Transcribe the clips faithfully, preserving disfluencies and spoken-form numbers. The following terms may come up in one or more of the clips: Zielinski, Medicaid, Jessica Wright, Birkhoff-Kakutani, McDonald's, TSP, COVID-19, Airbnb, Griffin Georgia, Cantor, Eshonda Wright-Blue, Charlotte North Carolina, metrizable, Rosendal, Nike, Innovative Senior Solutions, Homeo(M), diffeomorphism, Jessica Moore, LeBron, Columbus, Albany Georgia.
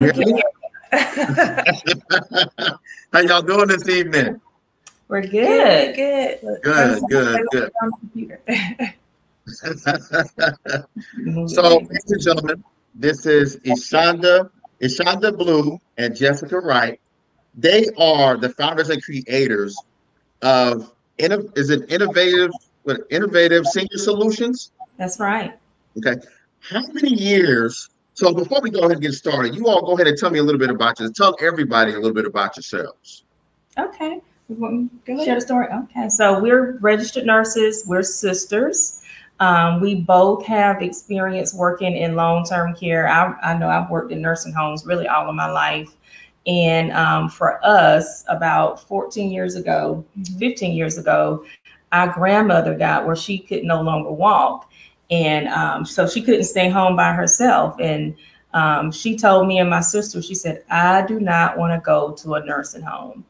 How y'all doing this evening? We're good. Good. Good. Good. Good. good. So, ladies and gentlemen, this is Eshonda, Eshonda Blue, and Jessica Wright. They are the founders and creators of is it innovative with innovative senior solutions. That's right. Okay. How many years? So before we go ahead and get started, you all go ahead and tell me a little bit about you. Tell everybody a little bit about yourselves. Okay. You want to share the story? Okay. So we're registered nurses. We're sisters. Um, we both have experience working in long-term care. I, I know I've worked in nursing homes really all of my life. And um, for us, about fourteen years ago, fifteen years ago, our grandmother died where she could no longer walk. And um, so she couldn't stay home by herself. And um, she told me and my sister, she said, I do not want to go to a nursing home.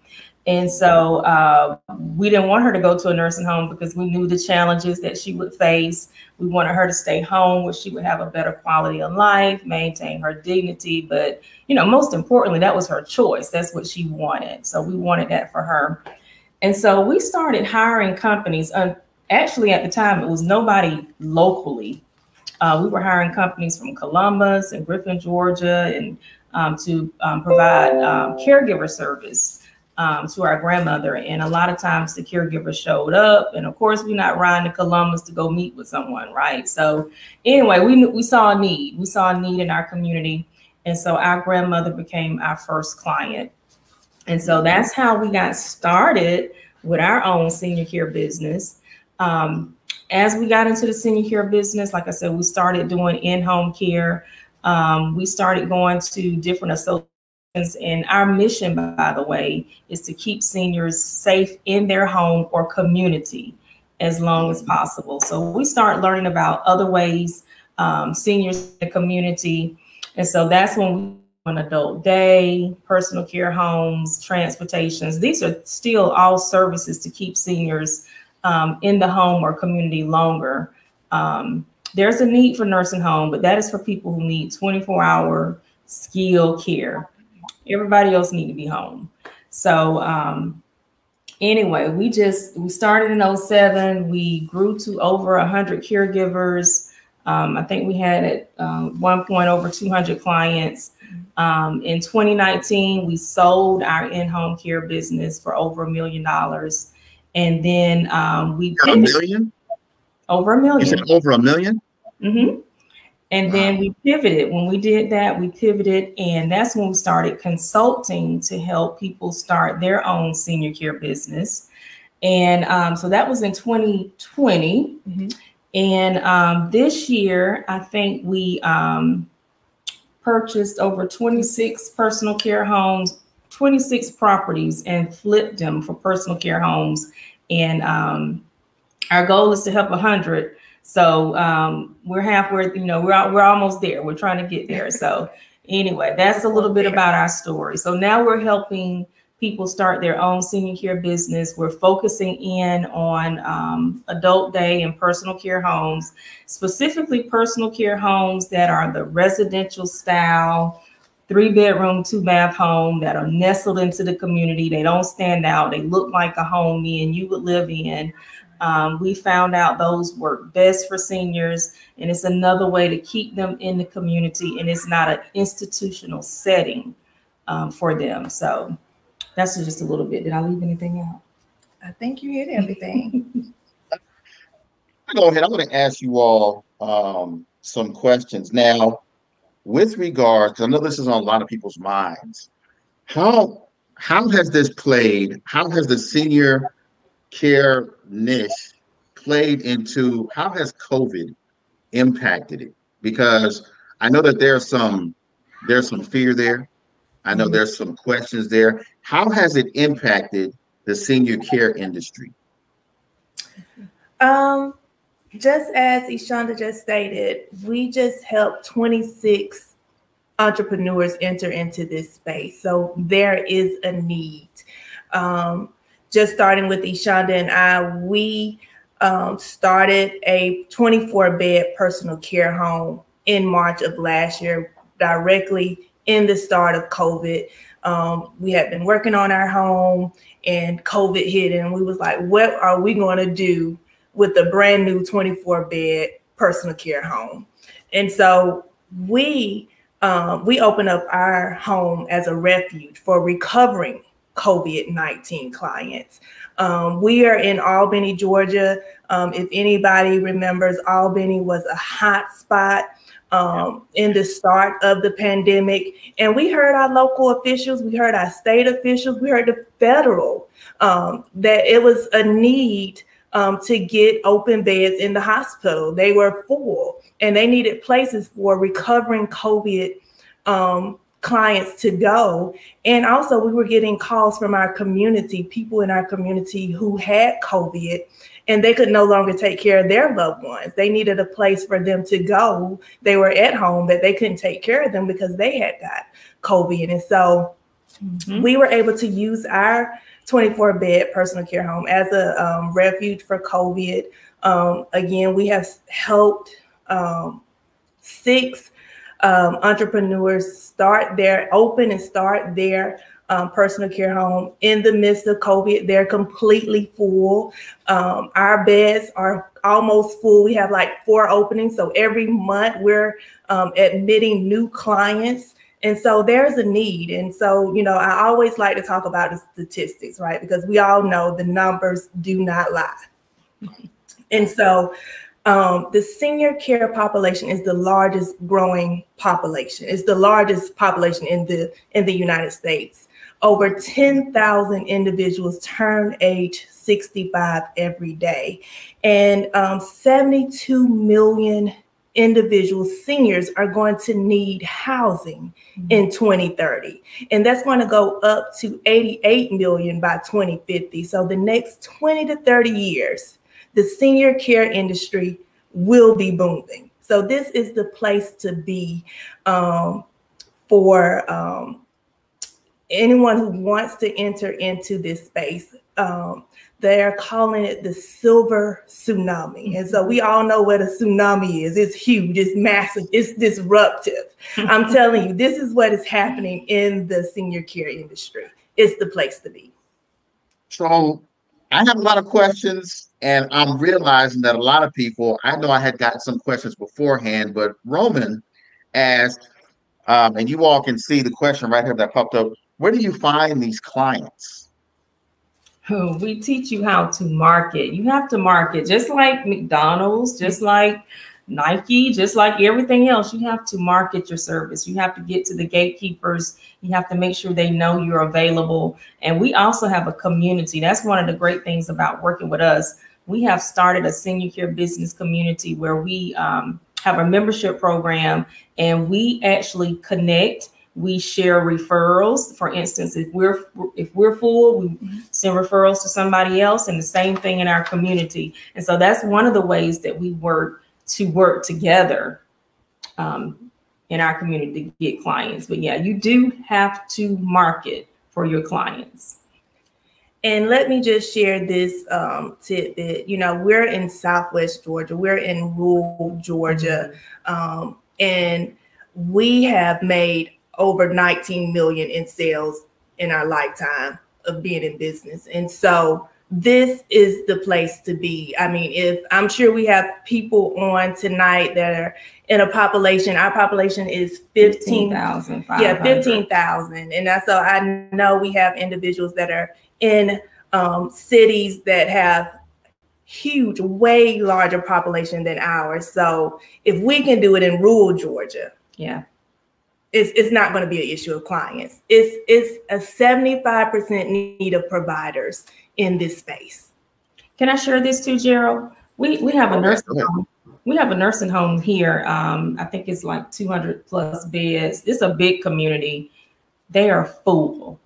And so uh, we didn't want her to go to a nursing home because we knew the challenges that she would face. We wanted her to stay home where she would have a better quality of life, maintain her dignity. But, you know, most importantly, that was her choice. That's what she wanted. So we wanted that for her. And so we started hiring companies. Actually, at the time, it was nobody locally. Uh, we were hiring companies from Columbus and Griffin, Georgia, and um, to um, provide um, caregiver service um, to our grandmother. And a lot of times the caregiver showed up. And of course, we're not riding to Columbus to go meet with someone, right? So anyway, we, knew, we saw a need. We saw a need in our community. And so our grandmother became our first client. And so that's how we got started with our own senior care business. Um, as we got into the senior care business, like I said, we started doing in-home care. Um, we started going to different associations, and our mission, by the way, is to keep seniors safe in their home or community as long as possible. So we start learning about other ways, um, seniors in the community. And so that's when we do an adult day, personal care homes, transportations. These are still all services to keep seniors Um, in the home or community longer. Um, there's a need for nursing home, but that is for people who need twenty-four hour skilled care. Everybody else need to be home. So um, anyway, we just, we started in oh seven. We grew to over one hundred caregivers. Um, I think we had at uh, one point over two hundred clients. Um, in twenty nineteen, we sold our in-home care business for over a million dollars. And then um, we got a million, over a million. Is it over a million? Mm-hmm. And wow. Then we pivoted. When we did that, we pivoted, and that's when we started consulting to help people start their own senior care business. And um, so that was in twenty twenty. Mm-hmm. And um, this year, I think we um, purchased over twenty-six personal care homes, twenty-six properties, and flipped them for personal care homes. And um, our goal is to help one hundred. So um, we're halfway, you know, we're, we're almost there. We're trying to get there. So anyway, that's a little bit about our story. So now we're helping people start their own senior care business. We're focusing in on um, adult day and personal care homes, specifically personal care homes that are the residential style, three bedroom, two bath home that are nestled into the community. They don't stand out. They look like a home me and you would live in. Um, we found out those work best for seniors, and it's another way to keep them in the community, and it's not an institutional setting um, for them. So that's just a little bit. Did I leave anything out? I think you hit everything. Go ahead. I'm going to ask you all um, some questions now. With regard, because I know this is on a lot of people's minds, how how has this played? How has the senior care niche played into, how has COVID impacted it? Because I know that there's some there's some fear there. I know there's some questions there. How has it impacted the senior care industry? Um. Just as Eshonda just stated, we just helped twenty-six entrepreneurs enter into this space. So there is a need. Um, just starting with Eshonda and I, we um, started a twenty-four bed personal care home in March of last year, directly in the start of COVID. Um, we had been working on our home and COVID hit, and we was like, what are we going to do with a brand new twenty-four bed personal care home? And so we um, we opened up our home as a refuge for recovering COVID nineteen clients. Um, we are in Albany, Georgia. Um, if anybody remembers, Albany was a hot spot um, in the start of the pandemic. And we heard our local officials, we heard our state officials, we heard the federal, um, that it was a need um, to get open beds in the hospital. They were full and they needed places for recovering COVID um, clients to go. And also we were getting calls from our community, people in our community who had COVID and they could no longer take care of their loved ones. They needed a place for them to go. They were at home, but they couldn't take care of them because they had got COVID. And so mm-hmm. we were able to use our twenty-four bed personal care home as a um, refuge for COVID. Um, again, we have helped um, six Um, entrepreneurs start their open and start their um, personal care home in the midst of COVID. They're completely full. Um, our beds are almost full. We have like four openings. So every month we're um, admitting new clients. And so there's a need. And so, you know, I always like to talk about the statistics, right? Because we all know the numbers do not lie. And so Um, the senior care population is the largest growing population. It's the largest population in the in the United States. Over ten thousand individuals turn age sixty-five every day, and um, seventy-two million individual seniors are going to need housing mm-hmm. in twenty thirty, and that's going to go up to eighty-eight million by twenty fifty. So the next twenty to thirty years, the senior care industry will be booming. So this is the place to be um, for um, anyone who wants to enter into this space. Um, they are calling it the silver tsunami. And so we all know what a tsunami is. It's huge, it's massive, it's disruptive. I'm telling you, this is what is happening in the senior care industry. It's the place to be. So I have a lot of questions, and I'm realizing that a lot of people, I know I had gotten some questions beforehand, but Roman asked, um, and you all can see the question right here that popped up, where do you find these clients? Oh, we teach you how to market. You have to market just like McDonald's, just like Nike, just like everything else. You have to market your service. You have to get to the gatekeepers. You have to make sure they know you're available. And we also have a community. That's one of the great things about working with us. We have started a senior care business community where we um, have a membership program, and we actually connect. We share referrals. For instance, if we're if we're full, we send referrals to somebody else, and the same thing in our community. And so that's one of the ways that we work to work together um, in our community to get clients. But yeah, you do have to market for your clients. And let me just share this um, tidbit. You know, we're in Southwest Georgia, we're in rural Georgia, um, and we have made over nineteen million in sales in our lifetime of being in business. And so this is the place to be. I mean, if I'm sure we have people on tonight that are in a population, our population is fifteen thousand. Yeah, fifteen thousand. And so I know we have individuals that are in um, cities that have huge, way larger population than ours. So if we can do it in rural Georgia, yeah, it's, it's not going to be an issue of clients. It's, it's a seventy-five percent need of providers in this space. Can I share this too, Gerald? We we have a nursing home. We have a nursing home here. Um, I think it's like two hundred plus beds. It's a big community. They are full.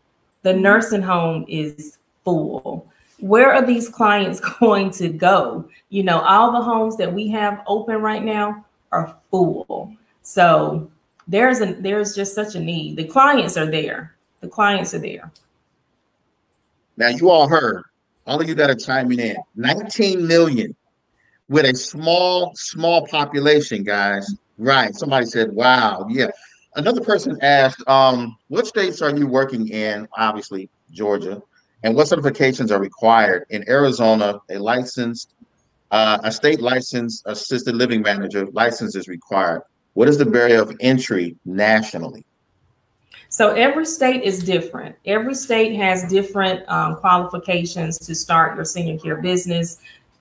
The nursing home is full. Where are these clients going to go? You know, all the homes that we have open right now are full. So there's a there's just such a need. The clients are there. The clients are there. Now, you all heard, all of you that are chiming in, nineteen million with a small, small population, guys. Right. Somebody said, wow. Yeah. Another person asked, um, what states are you working in? Obviously, Georgia. And what certifications are required? In Arizona, a licensed, uh, a state licensed assisted living manager license is required. What is the barrier of entry nationally? So every state is different. Every state has different um, qualifications to start your senior care business.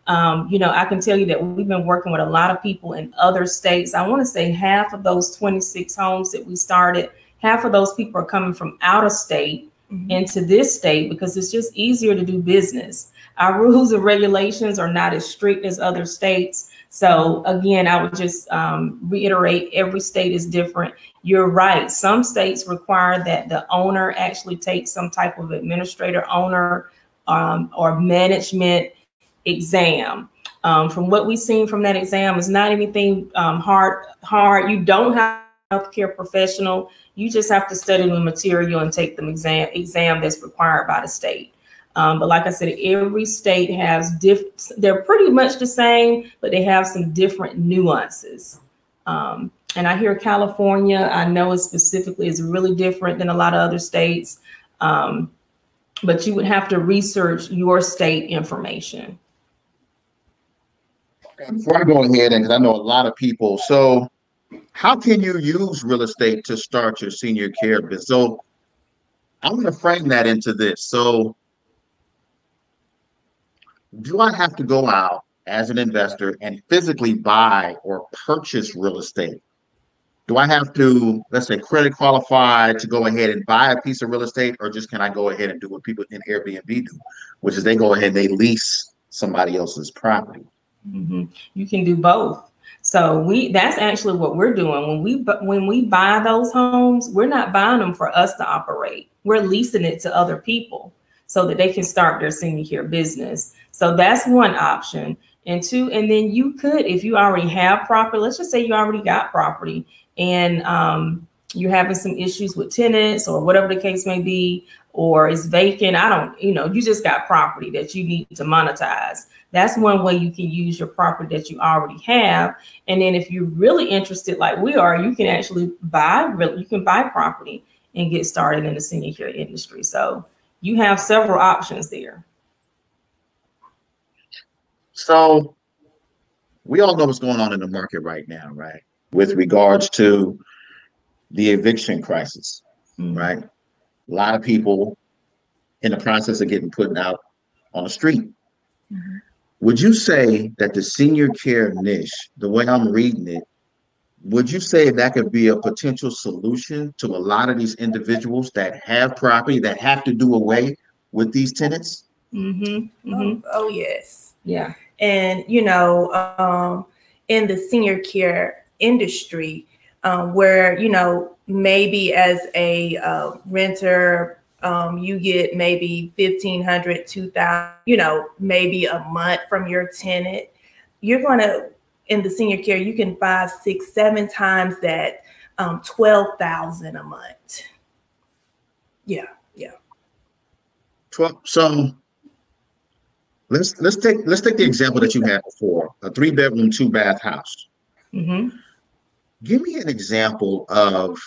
Um, you know, I can tell you that we've been working with a lot of people in other states. I want to say half of those twenty-six homes that we started, half of those people are coming from out of state into this state because it's just easier to do business. Our rules and regulations are not as strict as other states. So again, I would just um, reiterate, every state is different. You're right. Some states require that the owner actually take some type of administrator owner um, or management exam. Um, from what we've seen from that exam, it's not anything um, hard, hard. You don't have a healthcare professional. You just have to study the material and take the exam exam that's required by the state. Um, but like I said, every state has diff. They're pretty much the same, but they have some different nuances. Um, and I hear California, I know it specifically, is really different than a lot of other states. Um, but you would have to research your state information. Okay, before I go ahead, and because I know a lot of people, so how can you use real estate to start your senior care business? So I'm going to frame that into this. So do I have to go out as an investor and physically buy or purchase real estate? Do I have to, let's say, credit qualify to go ahead and buy a piece of real estate, or just can I go ahead and do what people in Airbnb do, which is they go ahead and they lease somebody else's property? Mm-hmm. You can do both. So we, that's actually what we're doing. When we, when we buy those homes, we're not buying them for us to operate. We're leasing it to other people so that they can start their senior care business. So that's one option. And two, and then you could, if you already have property, let's just say you already got property and um, you're having some issues with tenants or whatever the case may be, or it's vacant. I don't, you know, you just got property that you need to monetize. That's one way you can use your property that you already have. And then if you're really interested, like we are, you can actually buy, you can buy property and get started in the senior care industry. So you have several options there. So we all know what's going on in the market right now, right? With regards to the eviction crisis, right? A lot of people in the process of getting put out on the street. Mm-hmm. Would you say that the senior care niche, the way I'm reading it, would you say that could be a potential solution to a lot of these individuals that have property that have to do away with these tenants? Mm-hmm. Mm-hmm. Oh, oh, yes. Yeah. And, you know, um, in the senior care industry, um, where, you know, maybe as a uh, renter, Um, you get maybe fifteen hundred, two thousand, you know, maybe a month from your tenant. You're going to, in the senior care, you can buy six, seven times that, um, twelve thousand a month. Yeah. Yeah. twelve. So let's, let's take, let's take the example that you had before, a three bedroom, two bath house. Mm-hmm. Give me an example of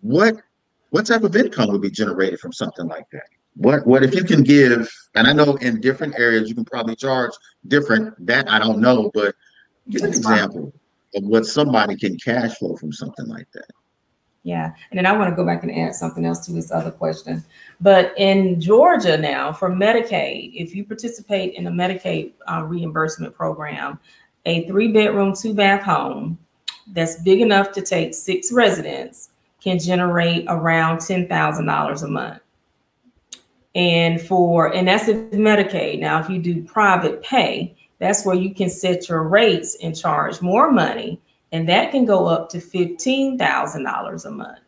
what, What type of income would be generated from something like that? What what if you can give, and I know in different areas you can probably charge different, that I don't know, but give an example of what somebody can cash flow from something like that. Yeah, and then I want to go back and add something else to this other question. But in Georgia now, for Medicaid, if you participate in the Medicaid uh, reimbursement program, a three bedroom, two bath home that's big enough to take six residents can generate around ten thousand dollars a month. And for, and that's if Medicaid. Now, if you do private pay, that's where you can set your rates and charge more money. And that can go up to fifteen thousand dollars a month.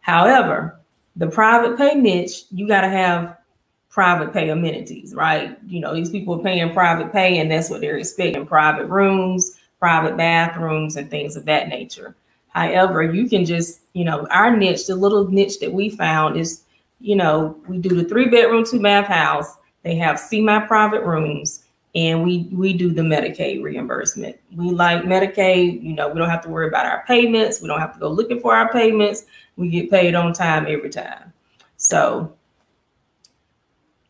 However, the private pay niche, you got to have private pay amenities, right? You know, these people are paying private pay and that's what they're expecting. Private rooms, private bathrooms, and things of that nature. However, you can just, you know, our niche, the little niche that we found is, you know, we do the three bedroom, two bath house. They have semi-private rooms and we we do the Medicaid reimbursement. We like Medicaid, you know, we don't have to worry about our payments. We don't have to go looking for our payments. We get paid on time every time. So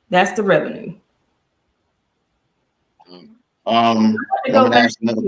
that's the revenue. Um, go, ask another,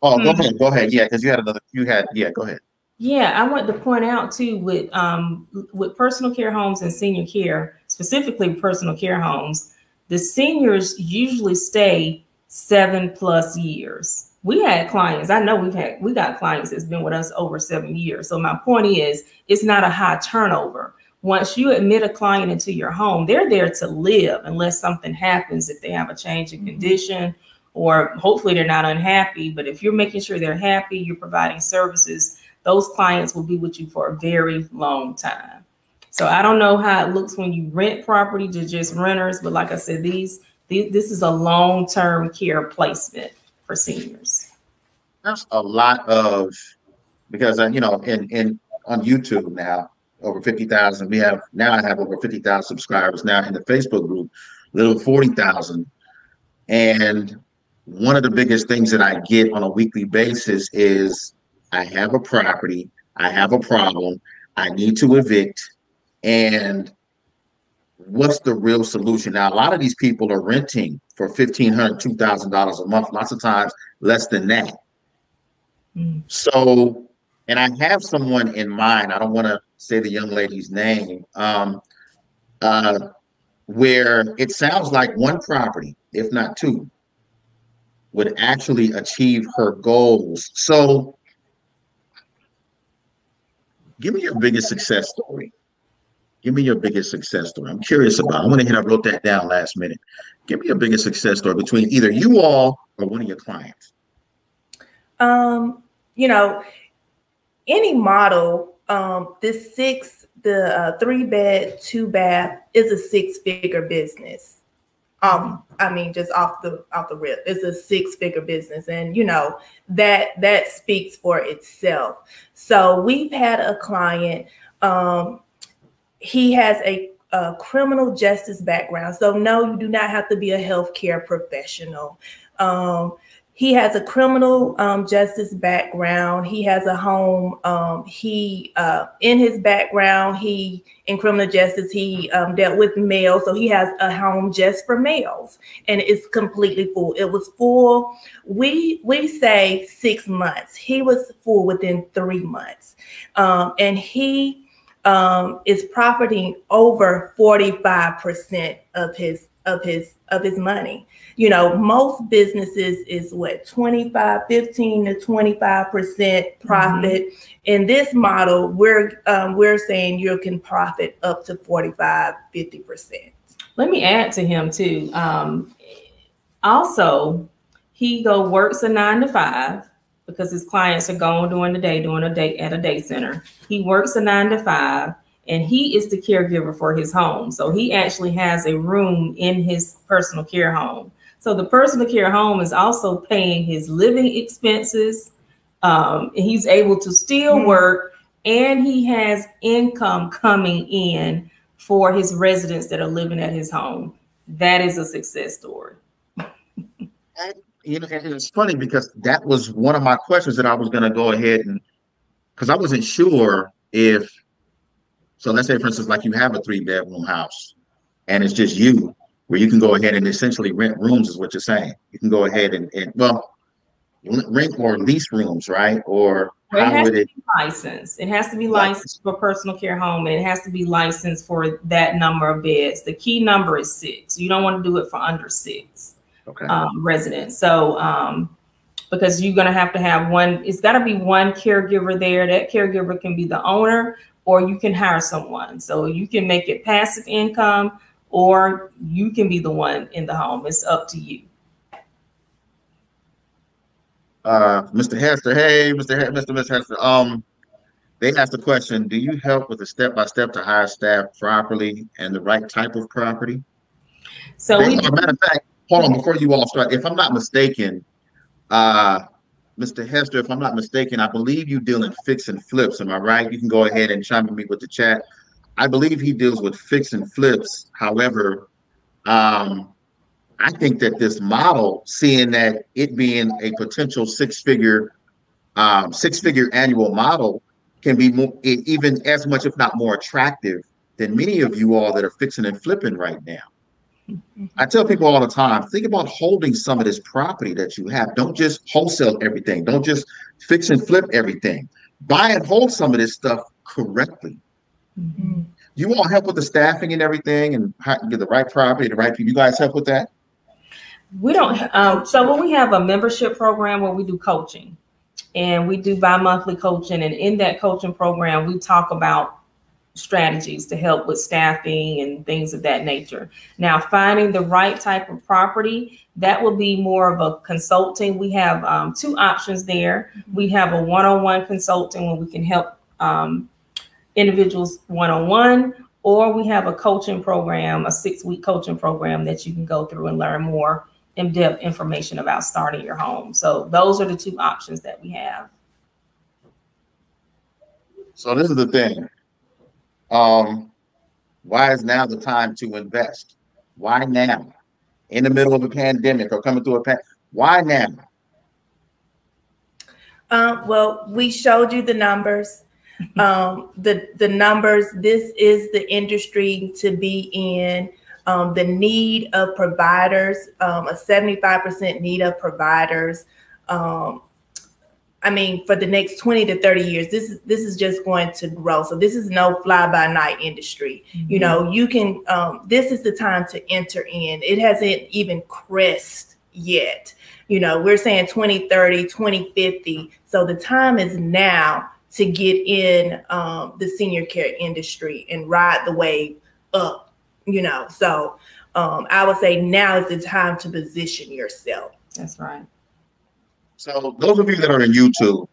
oh, mm-hmm. go ahead, go ahead. Yeah, because you had another, you had, yeah, go ahead. Yeah, I want to point out too with um, with personal care homes and senior care, specifically personal care homes, the seniors usually stay seven plus years. We had clients, I know we've had, we got clients that's been with us over seven years. So my point is, it's not a high turnover. Once you admit a client into your home, they're there to live unless something happens, if they have a change in condition or hopefully they're not unhappy. But if you're making sure they're happy, you're providing services, those clients will be with you for a very long time. So I don't know how it looks when you rent property to just renters, but like I said, these, these this is a long-term care placement for seniors. There's a lot of, because uh, you know, in, in on YouTube now, over fifty thousand, we have, now I have over fifty thousand subscribers now in the Facebook group, little forty thousand. And one of the biggest things that I get on a weekly basis is, I have a property, I have a problem, I need to evict, and what's the real solution? Now, a lot of these people are renting for fifteen hundred dollars, two thousand dollars a month, lots of times less than that. Mm. So, and I have someone in mind, I don't want to say the young lady's name, um, uh, where it sounds like one property, if not two, would actually achieve her goals. So, give me your biggest success story. Give me your biggest success story. I'm curious about, I went ahead and I wrote that down last minute. Give me your biggest success story between either you all or one of your clients. Um, you know, any model, um, this six, the uh, three bed, two bath is a six figure business. Um, I mean, just off the, off the rip, it's a six figure business. And, you know, that, that speaks for itself. So we've had a client, um, he has a, a criminal justice background. So no, you do not have to be a healthcare professional. Um, he has a criminal um, justice background. He has a home. Um, he uh, in his background, he in criminal justice, he um, dealt with males. So he has a home just for males, and it's completely full. It was full. We we say six months. He was full within three months, um, and he um, is profiting over forty-five percent of his. of his of his money. You know, most businesses is what, twenty-five, fifteen to twenty-five percent profit. Mm-hmm. In this model, we're um, we're saying you can profit up to forty-five, fifty percent. Let me add to him too. Um, also, he go works a nine to five because his clients are gone during the day, doing a day at a day center. He works a nine to five. And he is the caregiver for his home. So he actually has a room in his personal care home. So the personal care home is also paying his living expenses. Um, he's able to still work, and he has income coming in for his residents that are living at his home. That is a success story. And, you know, and it's funny because that was one of my questions that I was going to go ahead and, because I wasn't sure if, so let's say, for instance, like you have a three bedroom house and it's just you, where you can go ahead and essentially rent rooms is what you're saying. You can go ahead and, and well, rent or lease rooms, right? Or well, it has to be licensed. It has to be licensed for personal care home, and it has to be licensed for that number of beds. The key number is six. You don't want to do it for under six okay. um, residents. So, um, because you're going to have to have one, it's got to be one caregiver there. That caregiver can be the owner, or you can hire someone. So you can make it passive income, or you can be the one in the home. It's up to you. Uh, Mister Hester, hey, Mister H- Mister Miz Hester, um, they asked the question, do you help with the step-by-step to hire staff properly and the right type of property? So they, we- as a matter of fact, hold on, before you all start, if I'm not mistaken, uh, Mister Hester, if I'm not mistaken, I believe you deal in fix and flips. Am I right? You can go ahead and chime in me with the chat. I believe he deals with fix and flips. However, um, I think that this model, seeing that it being a potential six-figure, um, six-figure annual model, can be more, even as much, if not more, attractive than many of you all that are fixing and flipping right now. I tell people all the time, think about holding some of this property that you have. Don't just wholesale everything. Don't just fix and flip everything. Buy and hold some of this stuff correctly. Mm-hmm. You all help with the staffing and everything, and get the right property, the right people. You guys help with that? We don't. Um, so when we have a membership program where we do coaching, and we do bi-monthly coaching, and in that coaching program, we talk about strategies to help with staffing and things of that nature. Now, finding the right type of property, that will be more of a consulting. We have um, two options there. We have a one-on-one consulting where we can help um, individuals one-on-one, or we have a coaching program, a six-week coaching program that you can go through and learn more in-depth information about starting your home. So those are the two options that we have. So this is the thing. Um, why is now the time to invest? Why now? In the middle of a pandemic or coming through a pandemic? Why now? Um, well, we showed you the numbers. Um, the, the numbers, this is the industry to be in. Um, the need of providers, um, a seventy-five percent need of providers. Um, I mean, for the next twenty to thirty years, this is this is just going to grow. So this is no fly by night industry. Mm-hmm. You know, you can. Um, this is the time to enter in. It hasn't even crest yet. You know, we're saying twenty thirty, twenty fifty. So the time is now to get in um, the senior care industry and ride the wave up. You know, so um, I would say now is the time to position yourself. That's right. So those of you that are on YouTube,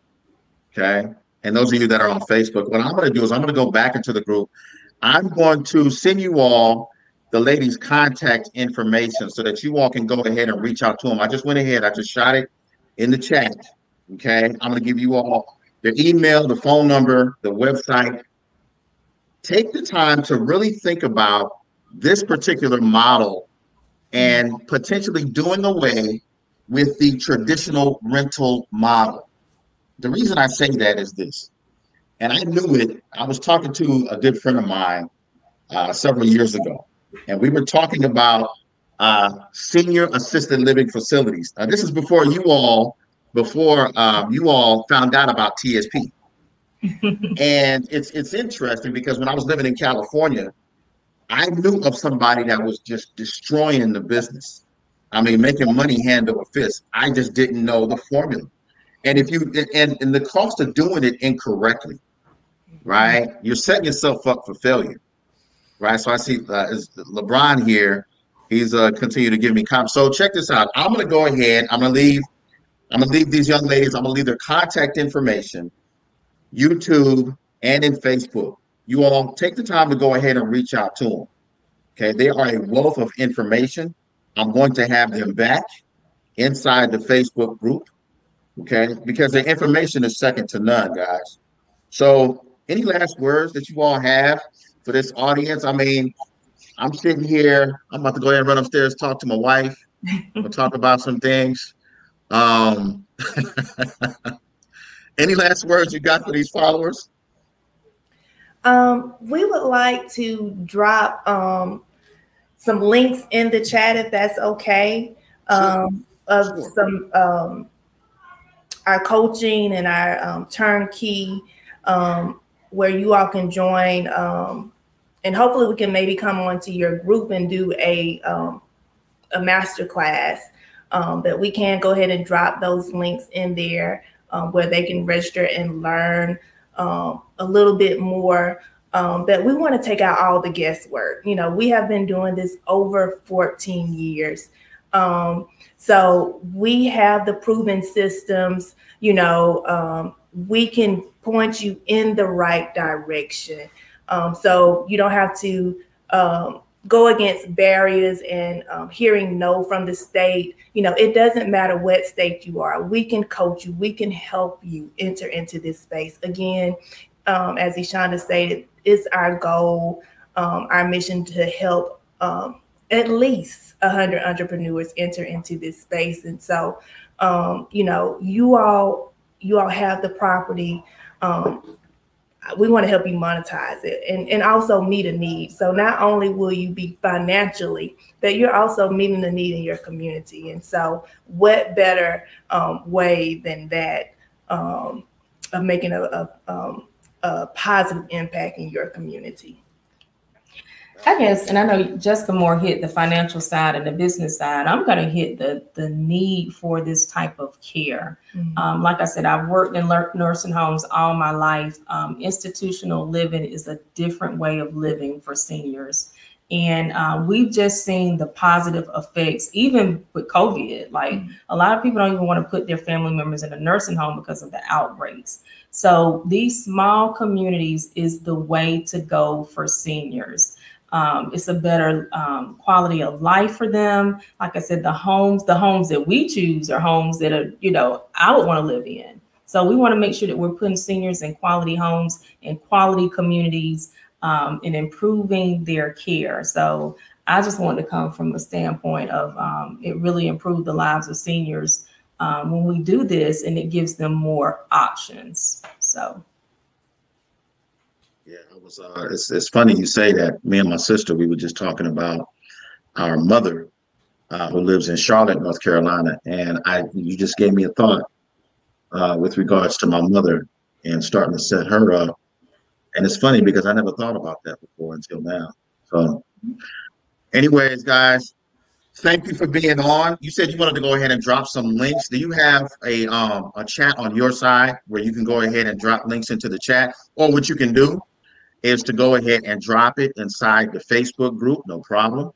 okay, and those of you that are on Facebook, what I'm going to do is I'm going to go back into the group. I'm going to send you all the ladies' contact information so that you all can go ahead and reach out to them. I just went ahead. I just shot it in the chat, okay? I'm going to give you all their email, the phone number, the website. Take the time to really think about this particular model and potentially doing away with the traditional rental model. The reason I say that is this, and I knew it, I was talking to a good friend of mine uh, several years ago, and we were talking about uh, senior assisted living facilities. Now, this is before you all, before um, you all found out about T S P. And it's, it's interesting because when I was living in California, I knew of somebody that was just destroying the business. I mean, making money hand over fist. I just didn't know the formula. And if you and, and the cost of doing it incorrectly, right? You're setting yourself up for failure, right? So I see uh, is LeBron here. He's uh, continued to give me comments. So check this out. I'm going to go ahead. I'm going to leave. I'm going to leave these young ladies. I'm going to leave their contact information, YouTube and in Facebook. You all take the time to go ahead and reach out to them. Okay, they are a wealth of information. I'm going to have them back inside the Facebook group, okay? Because the information is second to none, guys. So any last words that you all have for this audience? I mean, I'm sitting here. I'm about to go ahead and run upstairs, talk to my wife. We'll talk about some things. Um, any last words you got for these followers? Um, we would like to drop... Um some links in the chat, if that's okay, um, sure. of sure. some um, our coaching and our um, turnkey, um, where you all can join, um, and hopefully we can maybe come onto your group and do a um, a masterclass. Um, but we can go ahead and drop those links in there, um, where they can register and learn um, a little bit more. Um, but we want to take out all the guesswork. You know, we have been doing this over fourteen years. Um, so we have the proven systems, you know, um, we can point you in the right direction. Um, so you don't have to um, go against barriers and um, hearing no from the state. You know, it doesn't matter what state you are. We can coach you. We can help you enter into this space. Again, um, as Eshonda stated, it's our goal, um, our mission to help um, at least one hundred entrepreneurs enter into this space. And so, um, you know, you all, you all have the property. Um, we want to help you monetize it and, and also meet a need. So not only will you be financially, but you're also meeting the need in your community. And so what better um, way than that um, of making a, a, um, a positive impact in your community? I guess, and I know Jessica Moore hit the financial side and the business side. I'm going to hit the the need for this type of care. Mm-hmm. Um, like I said, I've worked in nursing homes all my life. Um, institutional living is a different way of living for seniors. And uh, we've just seen the positive effects, even with COVID. Like mm-hmm. a lot of people don't even want to put their family members in a nursing home because of the outbreaks. So these small communities is the way to go for seniors. Um, it's a better um, quality of life for them. Like I said, the homes, the homes that we choose are homes that are, you know, I would want to live in. So we want to make sure that we're putting seniors in quality homes and quality communities um, and improving their care. So I just want to come from a standpoint of um, it really improved the lives of seniors um, when we do this, and it gives them more options. So. Yeah, it was, uh, it's, it's funny you say that. Me and my sister, we were just talking about our mother uh, who lives in Charlotte, North Carolina. And I, you just gave me a thought uh, with regards to my mother and starting to set her up. And it's funny because I never thought about that before until now. So anyways, guys, thank you for being on. You said you wanted to go ahead and drop some links. Do you have a, um, a chat on your side where you can go ahead and drop links into the chat? Or what you can do is to go ahead and drop it inside the Facebook group, no problem.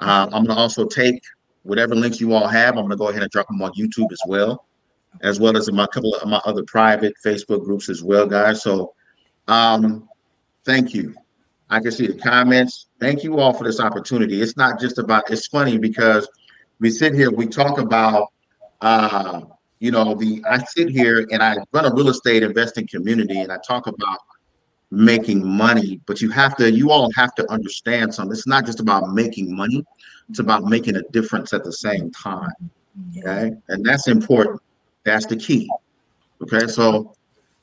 Uh, I'm gonna also take whatever links you all have, I'm gonna go ahead and drop them on YouTube as well, as well as in my couple of my other private Facebook groups as well, guys. So um, thank you. I can see the comments. Thank you all for this opportunity. It's not just about, it's funny because we sit here, we talk about, uh, you know, the I sit here and I run a real estate investing community and I talk about making money, but you have to, you all have to understand something. It's not just about making money. It's about making a difference at the same time. Okay. And that's important. That's the key. Okay. So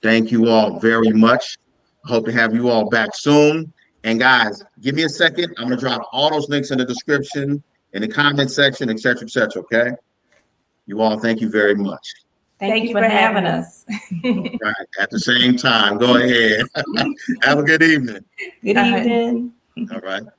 thank you all very much. I hope to have you all back soon. And guys, give me a second. I'm going to drop all those links in the description, in the comment section, et cetera, et cetera. Okay. You all, thank you very much. Thank, thank you for having us. Having us. Right. At the same time, go ahead. Have a good evening. Good evening. All right.